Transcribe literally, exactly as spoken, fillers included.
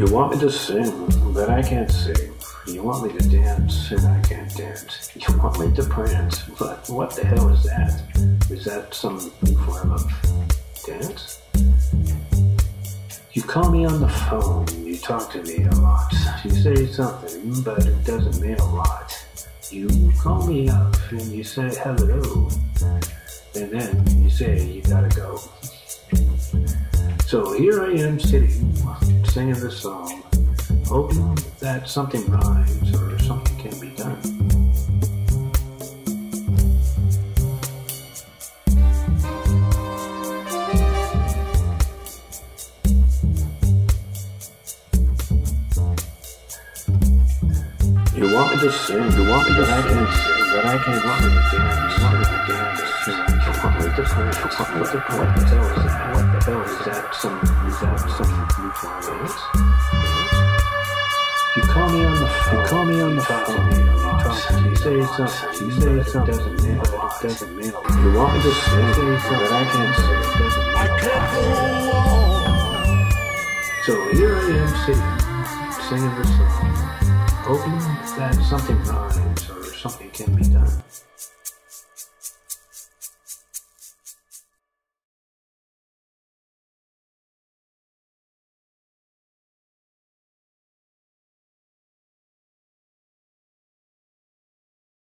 You want me to sing, but I can't sing. You want me to dance, and I can't dance. You want me to prance, but what the hell is that? Is that some form of dance? You call me on the phone, you talk to me a lot. You say something, but it doesn't mean a lot. You call me up, and you say hello. And then you say you gotta go. So here I am sitting, singing this song, hoping that something rhymes or something can be done. You want me to sing, you want me to but sing, but I can't want me to dance, want me to dance, you want me to play, you want me to play, what the hell is that, what the hell is that, some, is that some new form of it? You call me on the phone, you call me on the phone, you say something, you say something, doesn't mean a lot, doesn't mean a lot. You want me to say something, but I can't say it, doesn't mean a lot. So here I am sitting, singing this song, hoping that something rhymes or something can be done.